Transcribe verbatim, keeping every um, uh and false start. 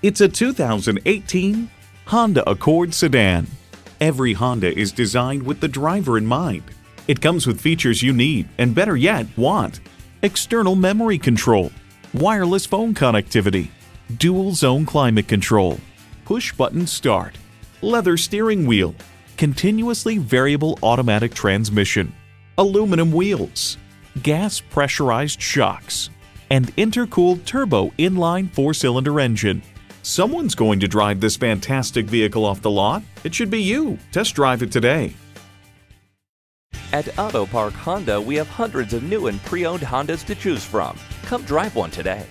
It's a two thousand eighteen Honda Accord sedan. Every Honda is designed with the driver in mind. It comes with features you need and better yet want. External memory control, wireless phone connectivity, dual zone climate control, push button start, leather steering wheel, continuously variable automatic transmission, aluminum wheels, gas pressurized shocks, and intercooled turbo inline four-cylinder engine. Someone's going to drive this fantastic vehicle off the lot. It should be you. Test drive it today. At Auto Park Honda, we have hundreds of new and pre-owned Hondas to choose from. Come drive one today.